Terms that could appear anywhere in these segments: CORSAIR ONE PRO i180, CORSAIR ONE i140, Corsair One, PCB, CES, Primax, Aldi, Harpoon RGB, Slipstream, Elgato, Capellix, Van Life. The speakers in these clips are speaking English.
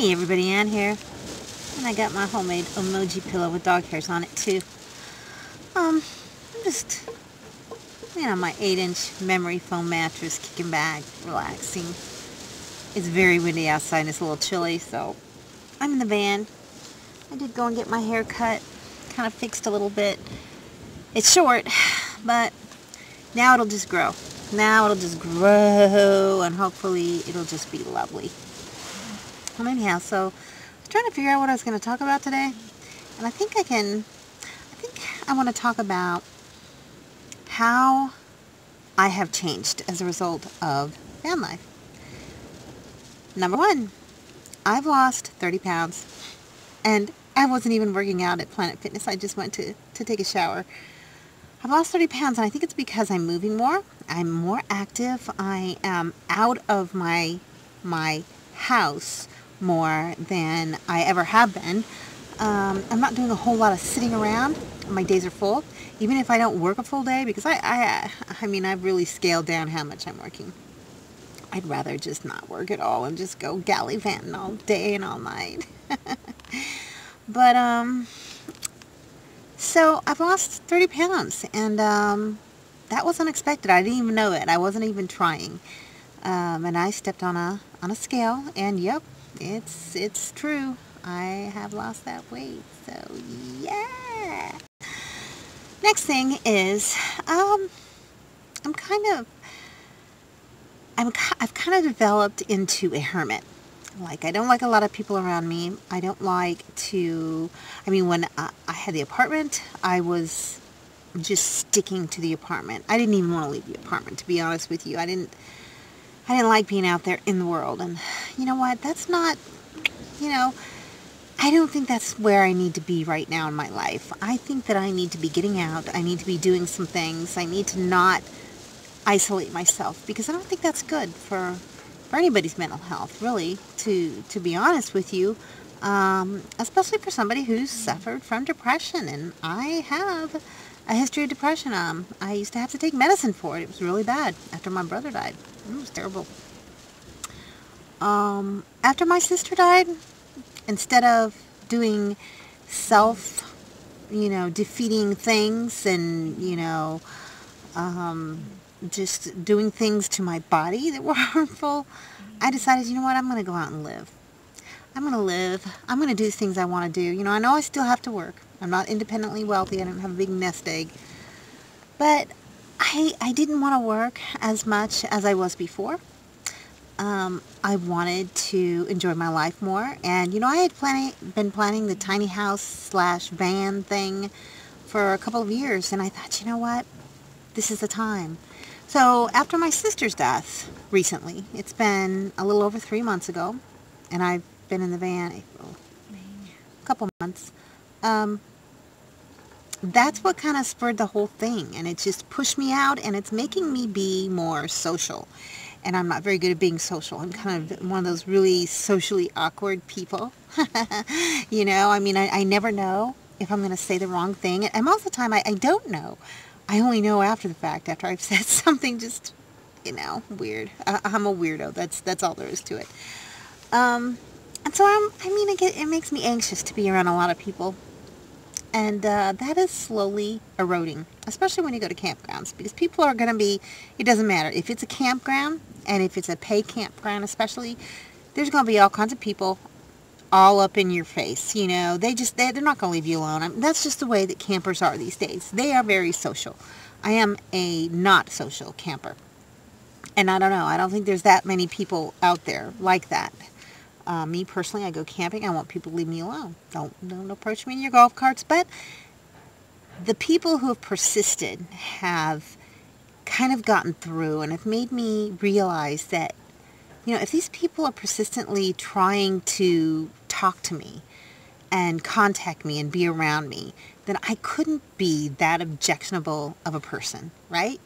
Hey everybody, Ann here, and I got my homemade emoji pillow with dog hairs on it too. I'm just, you know, my 8-inch memory foam mattress, kicking back, relaxing. It's very windy outside and it's a little chilly, so I'm in the van. I did go and get my hair cut, kind of fixed a little bit. It's short, but now it'll just grow. Now it'll just grow, and hopefully it'll just be lovely. Well, anyhow, so I was trying to figure out what I was going to talk about today, and I want to talk about how I have changed as a result of van life. Number one, I've lost 30 pounds, and I wasn't even working out at Planet Fitness. I just went to take a shower. I've lost 30 pounds, and I think it's because I'm moving more. I'm more active. I am out of my house more than I ever have been. I'm not doing a whole lot of sitting around. My days are full, even if I don't work a full day, because I mean, I've really scaled down how much I'm working. I'd rather just not work at all and just go gallivanting all day and all night. But, so I've lost 30 pounds, and that was unexpected. I didn't even know it. I wasn't even trying. And I stepped on a scale, and yep, it's true. I have lost that weight, so yeah. Next thing is, I've kind of developed into a hermit. Like, I don't like a lot of people around me. I don't like to, I mean, when I had the apartment, I was just sticking to the apartment. I didn't even want to leave the apartment, to be honest with you. I didn't like being out there in the world. And you know what? That's not, you know, I don't think that's where I need to be right now in my life. I think that I need to be getting out. I need to be doing some things. I need to not isolate myself, because I don't think that's good for anybody's mental health, really, to be honest with you, especially for somebody who's suffered from depression. And I have a history of depression. I used to have to take medicine for it. It was really bad after my brother died. It was terrible. After my sister died, instead of doing self, you know, defeating things and, you know, just doing things to my body that were harmful, I decided, you know what, I'm going to go out and live. I'm going to live. I'm going to do things I want to do. You know I still have to work. I'm not independently wealthy. I don't have a big nest egg. But I didn't want to work as much as I was before. I wanted to enjoy my life more. And, you know, I had been planning the tiny house / van thing for a couple of years. And I thought, you know what, this is the time. So after my sister's death recently, it's been a little over 3 months ago, and I've been in the van a couple months. That's what kind of spurred the whole thing, and it just pushed me out, and it's making me be more social. And I'm not very good at being social. I'm kind of one of those really socially awkward people. You know, I mean, I never know if I'm going to say the wrong thing. And most of the time, I don't know. I only know after the fact, after I've said something just, you know, weird. I'm a weirdo. That's all there is to it. And so, it makes me anxious to be around a lot of people. And that is slowly eroding, especially when you go to campgrounds. Because people are going to be, it doesn't matter. If it's a campground, and if it's a pay campground especially, there's going to be all kinds of people all up in your face. You know, they're not going to leave you alone. I mean, that's just the way that campers are these days. They are very social. I am a not social camper, and I don't know, I don't think there's that many people out there like that. Me personally, I go camping, I want people to leave me alone. Don't approach me in your golf carts. But the people who have persisted have kind of gotten through, and have made me realize that, you know, if these people are persistently trying to talk to me and contact me and be around me, then I couldn't be that objectionable of a person, right?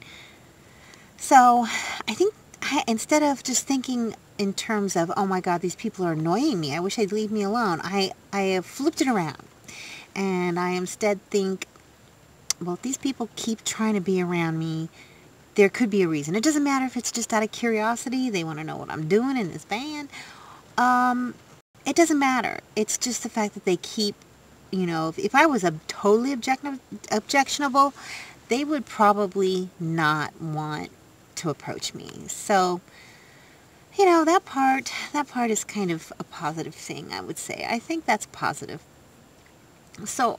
So I think instead of just thinking in terms of, oh my God, these people are annoying me, I wish they'd leave me alone, I have flipped it around. And I instead think, well, if these people keep trying to be around me, there could be a reason. It doesn't matter if it's just out of curiosity. They want to know what I'm doing in this van. It doesn't matter. It's just the fact that they keep, you know, if I was totally objectionable, they would probably not want to approach me. So, you know, that part is kind of a positive thing, I would say. I think that's positive. So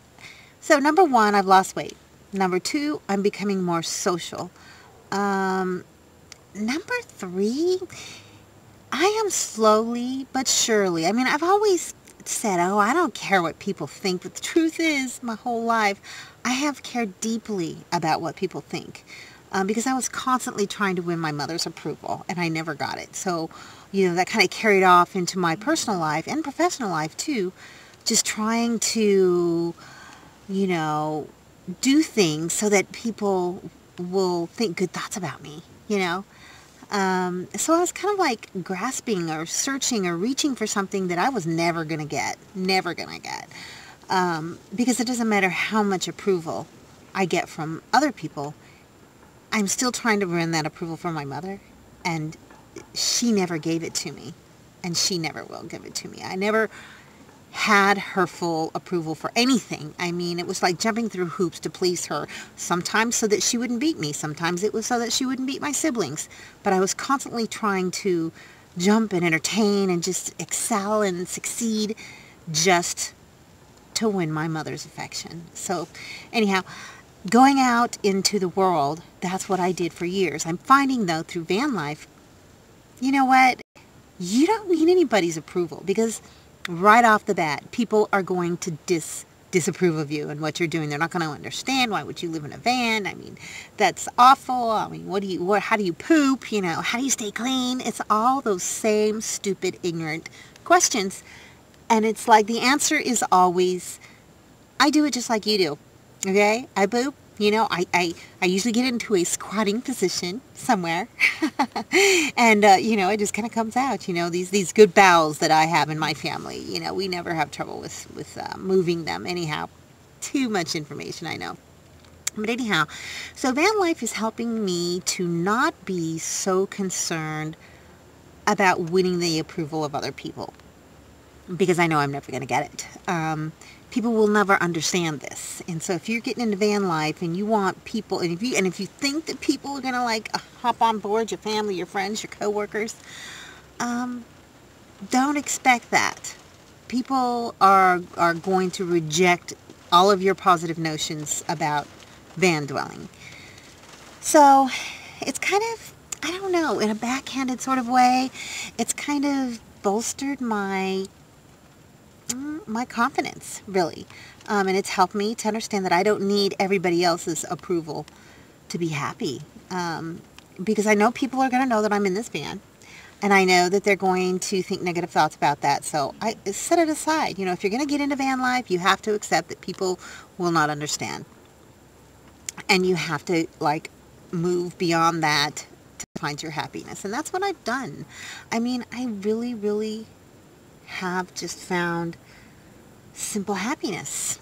number one, I've lost weight. Number two, I'm becoming more social. Number three, I am slowly but surely. I mean, I've always said, oh, I don't care what people think. But the truth is, my whole life, I have cared deeply about what people think. Because I was constantly trying to win my mother's approval, and I never got it. So, you know, that kind of carried off into my personal life and professional life, too. Just trying to, you know, do things so that people will think good thoughts about me, you know. So I was kind of like grasping or searching or reaching for something that I was never going to get. Never going to get. Because it doesn't matter how much approval I get from other people. I'm still trying to earn that approval from my mother, and she never gave it to me, and she never will give it to me. I never had her full approval for anything. I mean, it was like jumping through hoops to please her, sometimes so that she wouldn't beat me. Sometimes it was so that she wouldn't beat my siblings. But I was constantly trying to jump and entertain and just excel and succeed just to win my mother's affection. So anyhow, going out into the world, that's what I did for years. I'm finding, though, through Van Life, you know what? You don't need anybody's approval, because right off the bat, people are going to disapprove of you and what you're doing. They're not going to understand. Why would you live in a van? I mean, that's awful. I mean, how do you poop? You know, how do you stay clean? It's all those same stupid, ignorant questions. And it's like the answer is always, I do it just like you do. Okay, I poop, you know, I usually get into a squatting position somewhere, and, you know, it just kind of comes out, you know, these good bowels that I have in my family, you know, we never have trouble with moving them. Anyhow, too much information, I know. But anyhow, so Van Life is helping me to not be so concerned about winning the approval of other people, because I know I'm never going to get it. People will never understand this. And so if you're getting into Van Life and you want people, and if you think that people are going to like hop on board, your family, your friends, your coworkers, don't expect that. People are going to reject all of your positive notions about van dwelling. So it's kind of, I don't know, in a backhanded sort of way, it's kind of bolstered my confidence, really, and it's helped me to understand that I don't need everybody else's approval to be happy, because I know people are going to know that I'm in this van, and I know that they're going to think negative thoughts about that. So I set it aside. You know, if you're going to get into Van Life, you have to accept that people will not understand, and you have to like move beyond that to find your happiness. And that's what I've done. I mean, I really, really have just found simple happiness.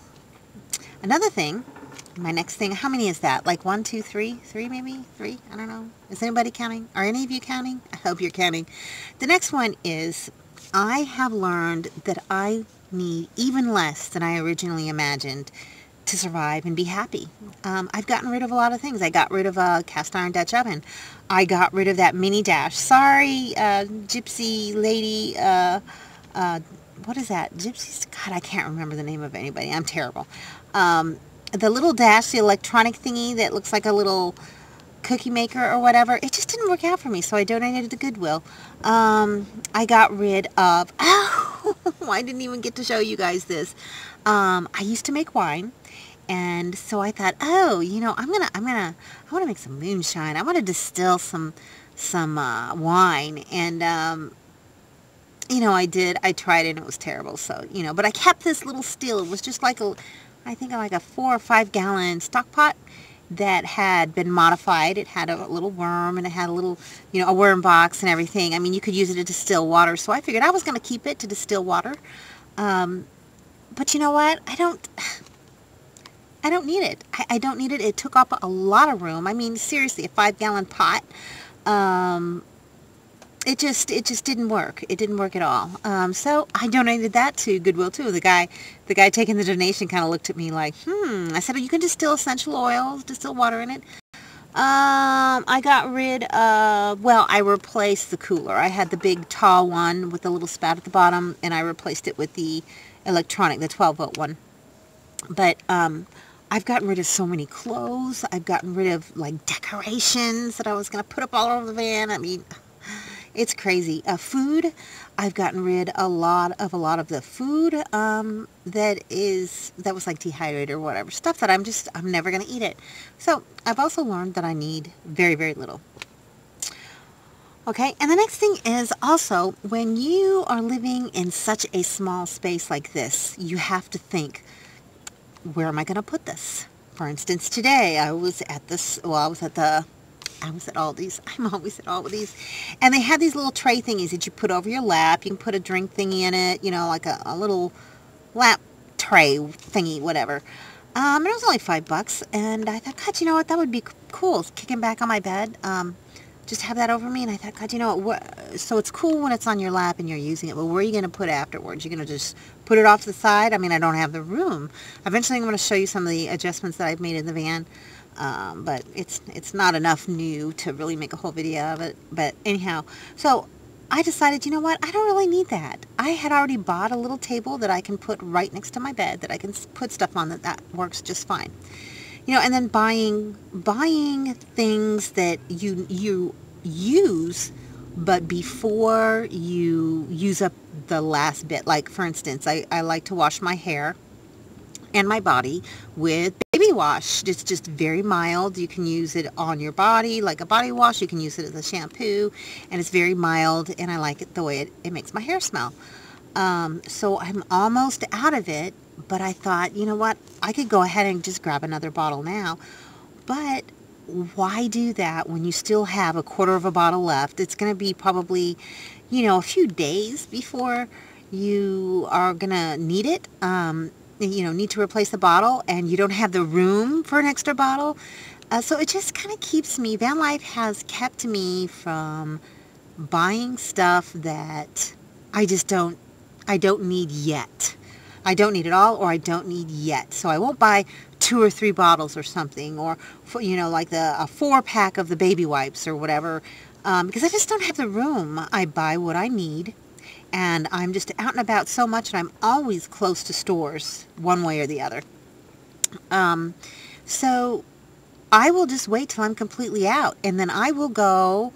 Another thing, my next thing, how many is that? Like 1, 2, 3? 3 maybe? 3? I don't know. Is anybody counting? Are any of you counting? I hope you're counting. The next one is, I have learned that I need even less than I originally imagined to survive and be happy. I've gotten rid of a lot of things. I got rid of a cast iron Dutch oven. I got rid of that mini dash. Sorry, gypsy lady, what is that? Gypsies? God, I can't remember the name of anybody. I'm terrible. The little dash, the electronic thingy that looks like a little cookie maker or whatever, it just didn't work out for me, so I donated to Goodwill. I got rid of, oh, I didn't even get to show you guys this. I used to make wine, and so I thought, oh, you know, I want to make some moonshine. I want to distill some wine, and, you know, I tried it, and it was terrible. So, you know, but I kept this little still. It was just like I think like a 4 or 5 gallon stock pot that had been modified. It had a little worm, and it had a little, you know, a worm box and everything. I mean, you could use it to distill water. So I figured I was going to keep it to distill water. But you know what? I don't need it. I don't need it. It took up a lot of room. I mean, seriously, a 5 gallon pot. it just didn't work. It didn't work at all. So I donated that to Goodwill too. The guy taking the donation kind of looked at me like, I said, oh, you can distill essential oils, distill water in it. I got rid of, well, I replaced the cooler. I had the big tall one with the little spout at the bottom, and I replaced it with the electronic, the 12-volt one. But I've gotten rid of so many clothes. I've gotten rid of, like, decorations that I was going to put up all over the van. I mean, it's crazy. Food, I've gotten rid a lot of the food that was like dehydrated or whatever. Stuff that I'm never going to eat it. So I've also learned that I need very, very little. Okay, and the next thing is also when you are living in such a small space like this, you have to think, where am I going to put this? For instance, today I was at Aldi's. I'm always at Aldi's. And they had these little tray thingies that you put over your lap. You can put a drink thingy in it, you know, like a little lap tray thingy, whatever. And it was only $5. And I thought, God, you know what? That would be cool. Kicking back on my bed. Just have that over me. And I thought, God, you know what? So it's cool when it's on your lap and you're using it. But where are you going to put it afterwards? You're going to just put it off to the side? I mean, I don't have the room. Eventually, I'm going to show you some of the adjustments that I've made in the van. But it's not enough new to really make a whole video of it. But anyhow, so I decided, you know what? I don't really need that. I had already bought a little table that I can put right next to my bed that I can put stuff on that works just fine. You know, and then buying things that you use, but before you use up the last bit. Like, for instance, I like to wash my hair and my body with baby wash. It's just very mild. You can use it on your body like a body wash. You can use it as a shampoo, and it's very mild, and I like it the way it makes my hair smell. So I'm almost out of it, but I thought, you know what, I could go ahead and just grab another bottle now. But why do that when you still have a quarter of a bottle left? It's going to be probably, you know, a few days before you are going to need it. You know, need to replace the bottle, and you don't have the room for an extra bottle. So it just kind of keeps me, Van Life has kept me from buying stuff that I just don't, need yet. I don't need it all, or I don't need yet. So I won't buy 2 or 3 bottles or something, or, you know, like a 4-pack of the baby wipes or whatever, because I just don't have the room. I buy what I need. And I'm just out and about so much, and I'm always close to stores one way or the other. So I will just wait till I'm completely out, and then I will go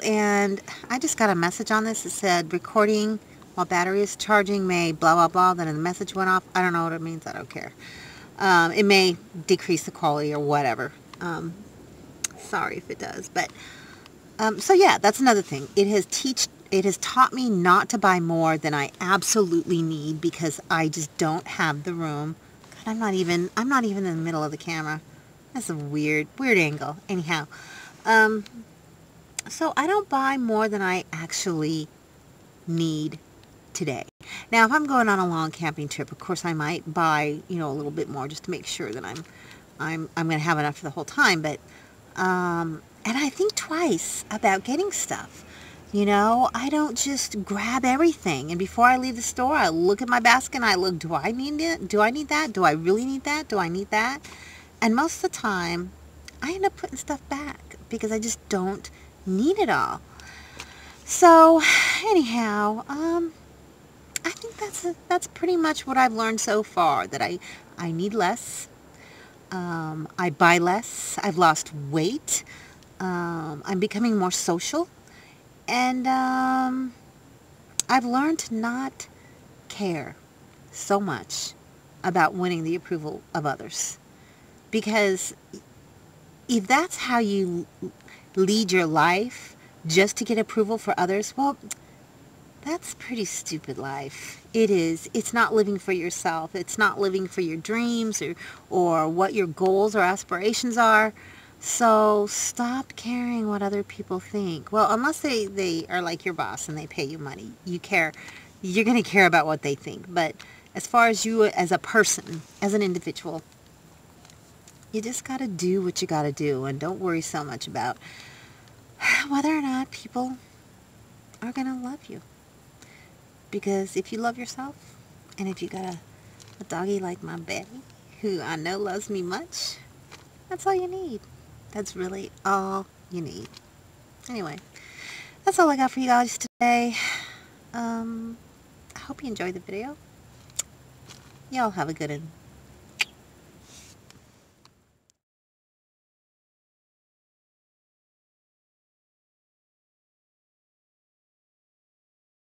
and I just got a message on this. It said recording while battery is charging may blah, blah, blah. Then the message went off. I don't know what it means. I don't care. It may decrease the quality or whatever. Sorry if it does, but... so yeah, that's another thing. It has taught me not to buy more than I absolutely need, because I just don't have the room. God, I'm not even in the middle of the camera. That's a weird angle. Anyhow, so I don't buy more than I actually need today. Now, if I'm going on a long camping trip, of course I might buy, you know, a little bit more just to make sure that I'm going to have enough for the whole time. But and I think twice about getting stuff. You know, I don't just grab everything. And before I leave the store, I look at my basket and I look, do I need it? Do I need that? Do I really need that? Do I need that? And most of the time, I end up putting stuff back because I just don't need it all. So, anyhow, I think that's pretty much what I've learned so far, that I need less. I buy less. I've lost weight. I'm becoming more social, and I've learned to not care so much about winning the approval of others, because if that's how you lead your life, just to get approval for others, well, that's pretty stupid life. It is. It's not living for yourself. It's not living for your dreams or what your goals or aspirations are. So stop caring what other people think. Well, unless they are like your boss and they pay you money, you care. You're going to care about what they think. But as far as you as a person, as an individual, you just got to do what you got to do, and don't worry so much about whether or not people are going to love you. Because if you love yourself, and if you got a doggy like my Betty, who I know loves me much, that's all you need. That's really all you need. Anyway, that's all I got for you guys today. I hope you enjoyed the video. Y'all have a good one.